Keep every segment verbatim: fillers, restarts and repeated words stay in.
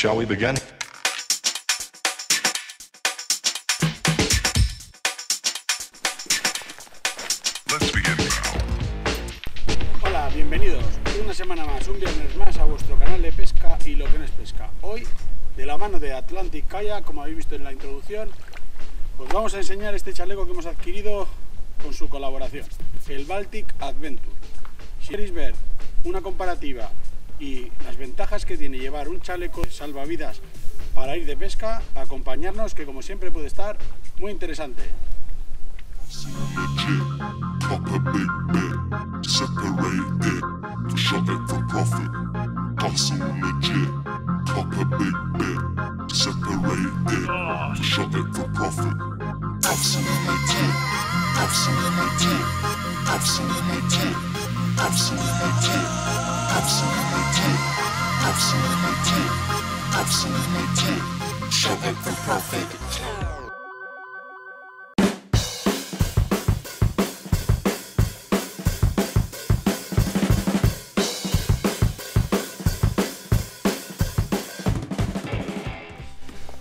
Shall we begin? Let's begin. Hola, bienvenidos una semana más, un viernes más a vuestro canal de pesca y lo que no es pesca. Hoy, de la mano de Atlantic Kayak, como habéis visto en la introducción, os vamos a enseñar este chaleco que hemos adquirido con su colaboración, el Baltic Adventure. Si queréis ver una comparativa y las ventajas que tiene llevar un chaleco salvavidas para ir de pesca, acompañarnos, que como siempre puede estar muy interesante.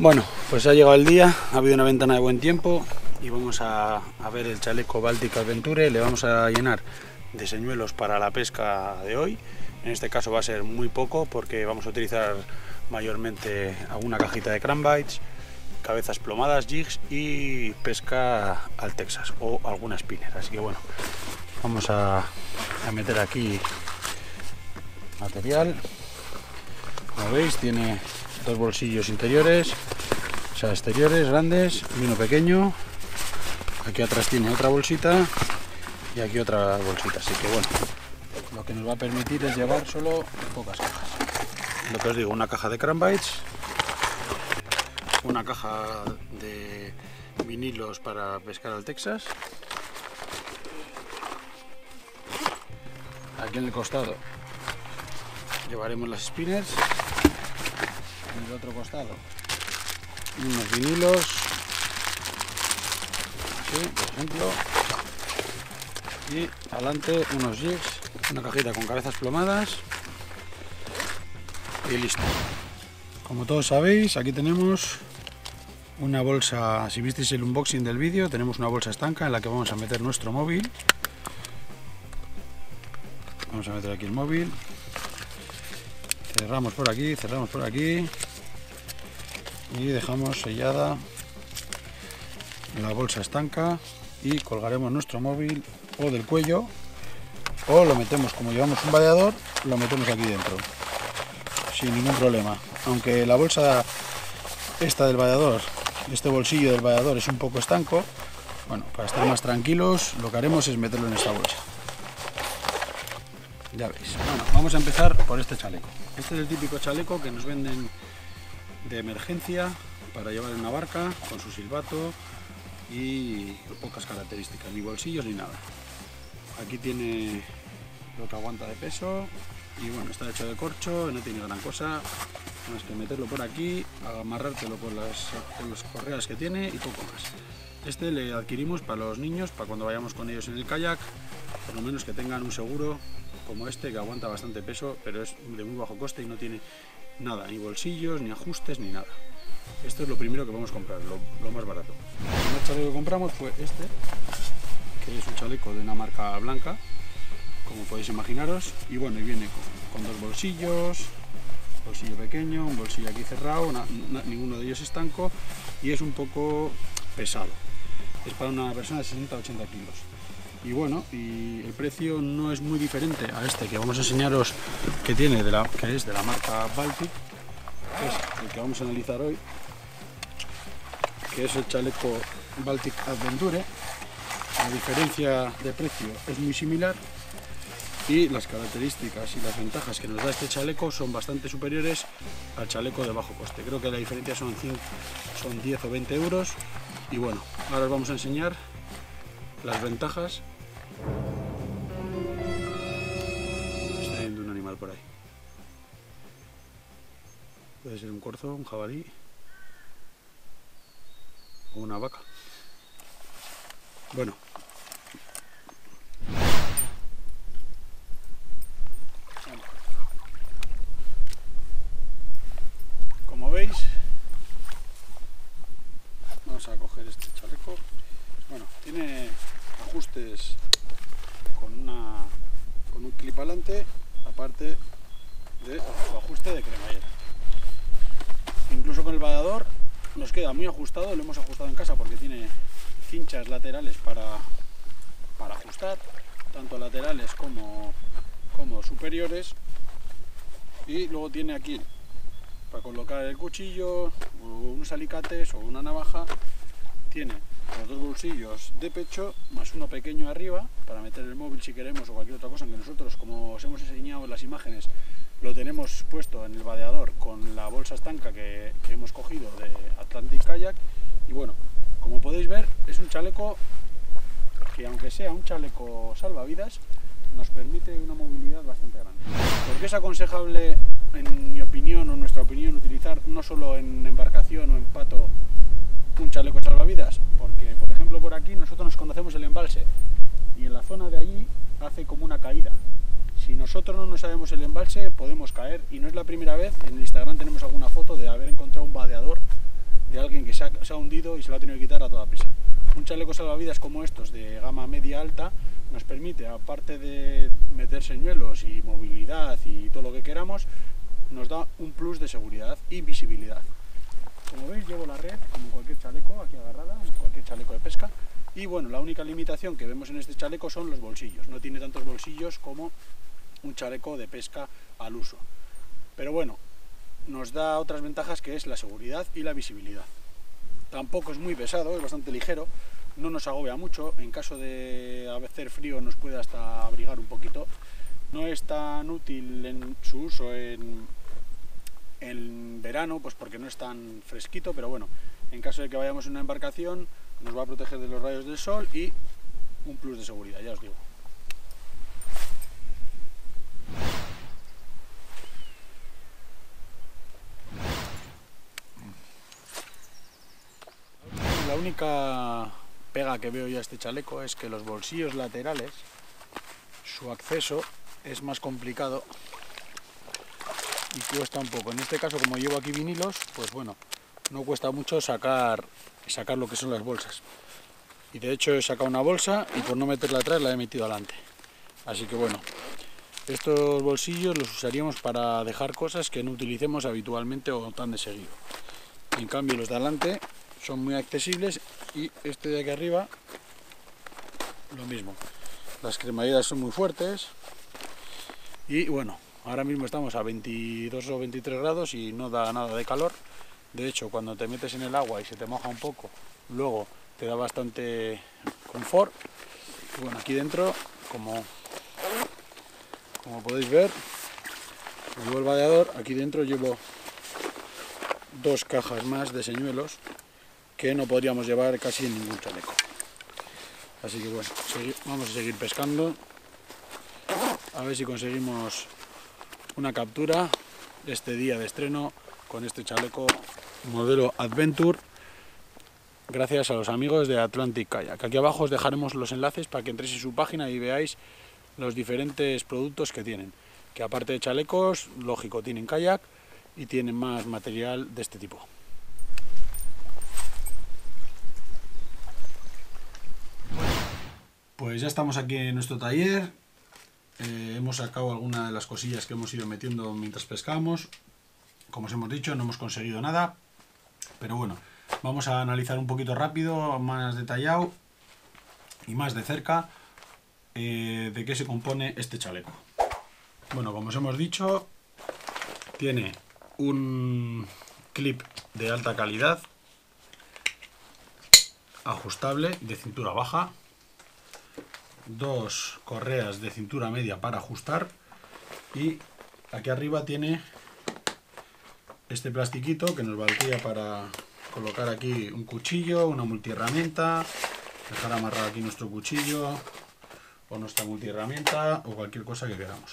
Bueno, pues ha llegado el día, ha habido una ventana de buen tiempo y vamos a, a ver el chaleco Baltic Adventure. Le vamos a llenar de señuelos para la pesca de hoy. En este caso va a ser muy poco porque vamos a utilizar mayormente alguna cajita de crankbaits, cabezas plomadas, jigs y pesca al Texas o alguna spinner. Así que bueno, vamos a, a meter aquí material. Como veis, tiene dos bolsillos interiores, o sea, exteriores grandes y uno pequeño. Aquí atrás tiene otra bolsita y aquí otra bolsita, así que bueno, lo que nos va a permitir es llevar solo pocas cajas. Lo que os digo, una caja de crankbaits, una caja de vinilos para pescar al Texas. Aquí en el costado llevaremos las spinners, en el otro costado unos vinilos, así por ejemplo. Y adelante unos jigs, una cajita con cabezas plomadas y listo. Como todos sabéis, aquí tenemos una bolsa, si visteis el unboxing del vídeo, tenemos una bolsa estanca en la que vamos a meter nuestro móvil. Vamos a meter aquí el móvil, cerramos por aquí, cerramos por aquí y dejamos sellada la bolsa estanca y colgaremos nuestro móvil o del cuello, o lo metemos, como llevamos un vadeador, lo metemos aquí dentro sin ningún problema. Aunque la bolsa esta del vadeador, este bolsillo del vadeador es un poco estanco, bueno, para estar más tranquilos lo que haremos es meterlo en esta bolsa. Ya veis. Bueno, vamos a empezar por este chaleco. Este es el típico chaleco que nos venden de emergencia para llevar en una barca, con su silbato y pocas características, ni bolsillos ni nada. Aquí tiene lo que aguanta de peso y bueno, está hecho de corcho, no tiene gran cosa más que meterlo por aquí, amarrártelo con las, con las correas que tiene y poco más. Este le adquirimos para los niños, para cuando vayamos con ellos en el kayak, por lo menos que tengan un seguro como este, que aguanta bastante peso, pero es de muy bajo coste y no tiene nada, ni bolsillos, ni ajustes, ni nada. Esto es lo primero que vamos a comprar, lo, lo más barato. El primer chaleco que compramos fue este, que es un chaleco de una marca blanca, como podéis imaginaros, y bueno, y viene con, con dos bolsillos, bolsillo pequeño, un bolsillo aquí cerrado, una, una, ninguno de ellos estanco, y es un poco pesado. Es para una persona de sesenta a ochenta kilos. Y bueno, y el precio no es muy diferente a este que vamos a enseñaros, que tiene de la, que es de la marca Baltic, que es el que vamos a analizar hoy, que es el chaleco Baltic Adventure. La diferencia de precio es muy similar y las características y las ventajas que nos da este chaleco son bastante superiores al chaleco de bajo coste. Creo que la diferencia son, son diez o veinte euros. Y bueno, ahora os vamos a enseñar las ventajas. Está viendo un animal por ahí. Puede ser un corzo, un jabalí o una vaca. Bueno, coger este chaleco. Bueno, tiene ajustes con, una, con un clip adelante, aparte de ajuste de cremallera. Incluso con el vadeador nos queda muy ajustado, lo hemos ajustado en casa porque tiene cinchas laterales para, para ajustar, tanto laterales como, como superiores. Y luego tiene aquí para colocar el cuchillo, unos alicates o una navaja. Tiene los dos bolsillos de pecho, más uno pequeño arriba, para meter el móvil si queremos o cualquier otra cosa, aunque nosotros, como os hemos enseñado en las imágenes, lo tenemos puesto en el vadeador con la bolsa estanca que, que hemos cogido de Atlantic Kayak. Y bueno, como podéis ver, es un chaleco que, aunque sea un chaleco salvavidas, nos permite una movilidad bastante grande. ¿Por qué es aconsejable, en mi opinión o en nuestra opinión, utilizar no solo en embarcación o en pato un chaleco salvavidas? Porque, por ejemplo, por aquí nosotros nos conocemos el embalse y en la zona de allí hace como una caída. Si nosotros no nos sabemos el embalse, podemos caer, y no es la primera vez. En Instagram tenemos alguna foto de haber encontrado un vadeador de alguien que se ha, se ha hundido y se lo ha tenido que quitar a toda prisa. Un chaleco salvavidas como estos, de gama media alta, nos permite, aparte de meter señuelos y movilidad y todo lo que queramos, nos da un plus de seguridad y visibilidad. Como veis, llevo la red, como cualquier chaleco, aquí agarrada, cualquier chaleco de pesca. Y bueno, la única limitación que vemos en este chaleco son los bolsillos. No tiene tantos bolsillos como un chaleco de pesca al uso. Pero bueno, nos da otras ventajas, que es la seguridad y la visibilidad. Tampoco es muy pesado, es bastante ligero, no nos agobia mucho. En caso de hacer frío nos puede hasta abrigar un poquito. No es tan útil en su uso en, en verano, pues porque no es tan fresquito, pero bueno, en caso de que vayamos en una embarcación nos va a proteger de los rayos del sol y un plus de seguridad, ya os digo. La única pega que veo yo a este chaleco es que los bolsillos laterales, su acceso es más complicado y cuesta un poco. En este caso, como llevo aquí vinilos, pues bueno, no cuesta mucho sacar, sacar lo que son las bolsas. Y de hecho he sacado una bolsa y por no meterla atrás la he metido adelante. Así que bueno, estos bolsillos los usaríamos para dejar cosas que no utilicemos habitualmente o tan de seguido. En cambio, los de adelante son muy accesibles, y este de aquí arriba lo mismo. Las cremalleras son muy fuertes y bueno, ahora mismo estamos a veintidós o veintitrés grados y no da nada de calor. De hecho, cuando te metes en el agua y se te moja un poco, luego te da bastante confort. Y bueno, aquí dentro, como, como podéis ver, llevo el vadeador. Aquí dentro llevo dos cajas más de señuelos que no podríamos llevar casi en ningún chaleco. Así que bueno, vamos a seguir pescando, a ver si conseguimos una captura este día de estreno con este chaleco modelo Adventure, gracias a los amigos de Atlantic Kayak. Aquí abajo os dejaremos los enlaces para que entréis en su página y veáis los diferentes productos que tienen, que aparte de chalecos, lógico, tienen kayak y tienen más material de este tipo. Pues ya estamos aquí en nuestro taller, eh, hemos sacado alguna de las cosillas que hemos ido metiendo mientras pescamos. Como os hemos dicho, no hemos conseguido nada, pero bueno, vamos a analizar un poquito rápido, más detallado y más de cerca, eh, de qué se compone este chaleco. Bueno, como os hemos dicho, tiene un clip de alta calidad, ajustable, de cintura baja, dos correas de cintura media para ajustar, y aquí arriba tiene este plastiquito que nos valdría para colocar aquí un cuchillo, una multiherramienta, dejar amarrado aquí nuestro cuchillo o nuestra multiherramienta o cualquier cosa que queramos.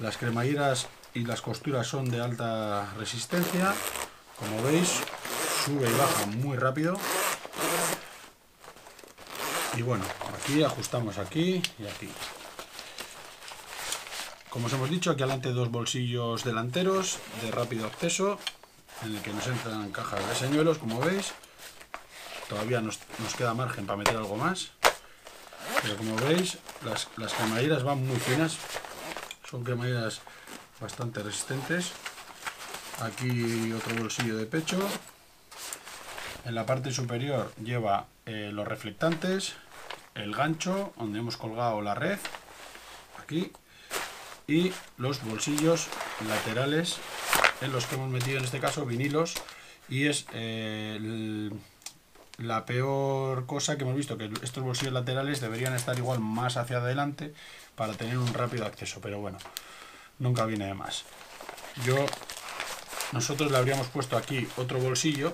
Las cremalleras y las costuras son de alta resistencia, como veis, sube y baja muy rápido. Y bueno, aquí ajustamos aquí y aquí. Como os hemos dicho, aquí adelante dos bolsillos delanteros de rápido acceso, en el que nos entran cajas de señuelos, como veis. todavía nos, nos queda margen para meter algo más, pero como veis las, las cremalleras van muy finas, son cremalleras bastante resistentes. Aquí otro bolsillo de pecho. En la parte superior lleva eh, los reflectantes, el gancho donde hemos colgado la red aquí, y los bolsillos laterales en los que hemos metido en este caso vinilos. Y es eh, el, la peor cosa que hemos visto, que estos bolsillos laterales deberían estar igual más hacia adelante para tener un rápido acceso, pero bueno, nunca viene de más. Yo, nosotros le habríamos puesto aquí otro bolsillo,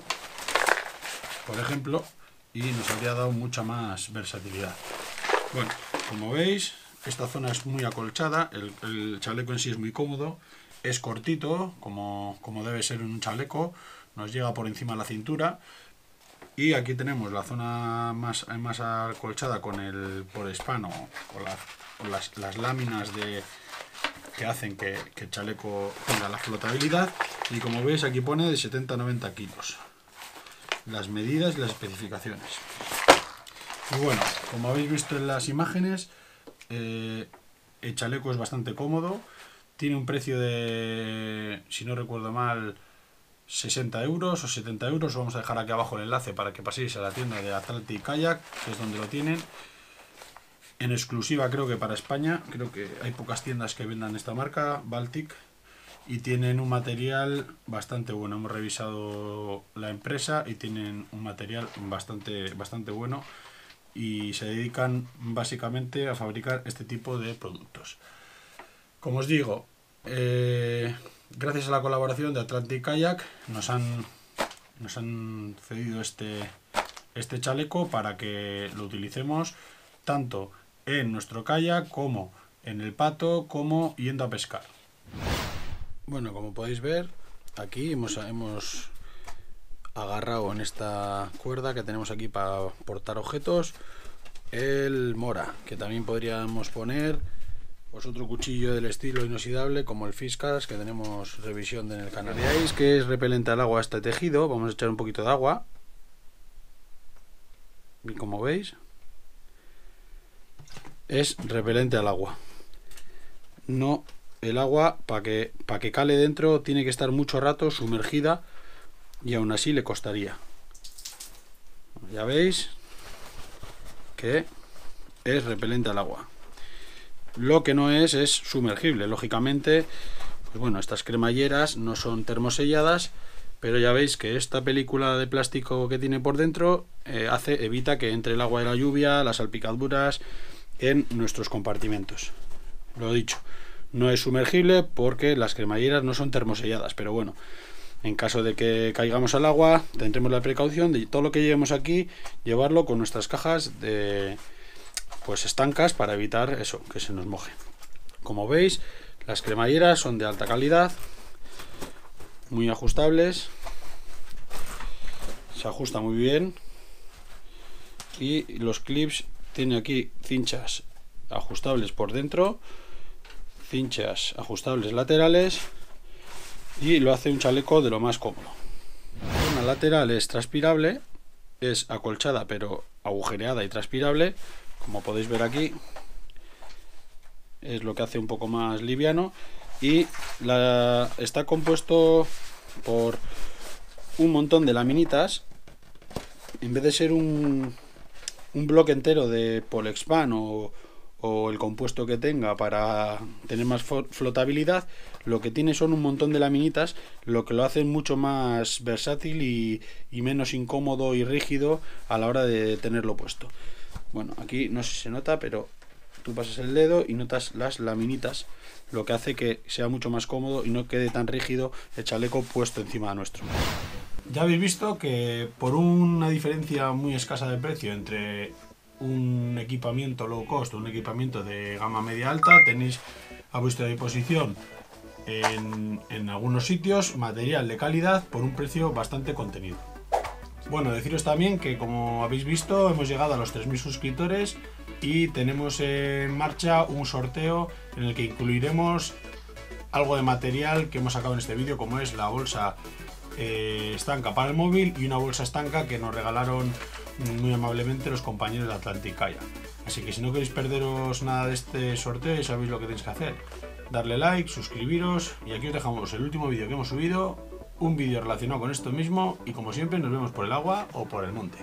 por ejemplo, y nos habría dado mucha más versatilidad. Bueno, como veis, esta zona es muy acolchada, el, el chaleco en sí es muy cómodo, es cortito, como, como debe ser un chaleco, nos llega por encima de la cintura, y aquí tenemos la zona más, más acolchada con el porespano, con, la, con las, las láminas de, que hacen que, que el chaleco tenga la flotabilidad, y como veis aquí pone de setenta a noventa kilos, las medidas y las especificaciones. Y bueno, como habéis visto en las imágenes, Eh, el chaleco es bastante cómodo, tiene un precio de, si no recuerdo mal, sesenta euros o setenta euros. Vamos a dejar aquí abajo el enlace para que paséis a la tienda de Atlantic Kayak, que es donde lo tienen en exclusiva, creo que para España. Creo que hay pocas tiendas que vendan esta marca, Baltic, y tienen un material bastante bueno. Hemos revisado la empresa y tienen un material bastante, bastante bueno, y se dedican básicamente a fabricar este tipo de productos. Como os digo, eh, gracias a la colaboración de Atlantic Kayak nos han, nos han cedido este, este chaleco para que lo utilicemos tanto en nuestro kayak como en el pato, como yendo a pescar. Bueno, como podéis ver, aquí hemos, hemos agarrado en esta cuerda que tenemos aquí para portar objetos el Mora, que también podríamos poner pues otro cuchillo del estilo inoxidable como el Fiskars, que tenemos revisión en el canal. Veáis que es repelente al agua este tejido. Vamos a echar un poquito de agua y como veis es repelente al agua. No, el agua para que, para que cale dentro tiene que estar mucho rato sumergida, y aún así le costaría. Ya veis que es repelente al agua. Lo que no es, es sumergible. Lógicamente, pues bueno, estas cremalleras no son termoselladas, pero ya veis que esta película de plástico que tiene por dentro eh, hace, evita que entre el agua y la lluvia, las salpicaduras en nuestros compartimentos. Lo dicho, no es sumergible porque las cremalleras no son termoselladas, pero bueno, en caso de que caigamos al agua, tendremos la precaución de todo lo que llevemos aquí, llevarlo con nuestras cajas de, pues, estancas, para evitar eso, que se nos moje. Como veis, las cremalleras son de alta calidad, muy ajustables, se ajusta muy bien, y los clips tienen aquí cinchas ajustables por dentro, cinchas ajustables laterales, y lo hace un chaleco de lo más cómodo. La zona lateral es transpirable, es acolchada pero agujereada y transpirable, como podéis ver aquí, es lo que hace un poco más liviano, y la, está compuesto por un montón de laminitas. En vez de ser un, un bloque entero de Polexpan o o el compuesto que tenga para tener más flotabilidad, lo que tiene son un montón de laminitas, lo que lo hace mucho más versátil y, y menos incómodo y rígido a la hora de tenerlo puesto. Bueno, aquí no sé si se nota, pero tú pasas el dedo y notas las laminitas, lo que hace que sea mucho más cómodo y no quede tan rígido el chaleco puesto encima nuestro. Ya habéis visto que por una diferencia muy escasa de precio entre un equipamiento low cost, un equipamiento de gama media alta, tenéis a vuestra disposición en, en algunos sitios material de calidad por un precio bastante contenido. Bueno, deciros también que, como habéis visto, hemos llegado a los tres mil suscriptores y tenemos en marcha un sorteo en el que incluiremos algo de material que hemos sacado en este vídeo, como es la bolsa eh, estanca para el móvil y una bolsa estanca que nos regalaron muy amablemente los compañeros de Atlantic Kayak. Así que si no queréis perderos nada de este sorteo, ya sabéis lo que tenéis que hacer. Darle like, suscribiros y aquí os dejamos el último vídeo que hemos subido, un vídeo relacionado con esto mismo y como siempre nos vemos por el agua o por el monte.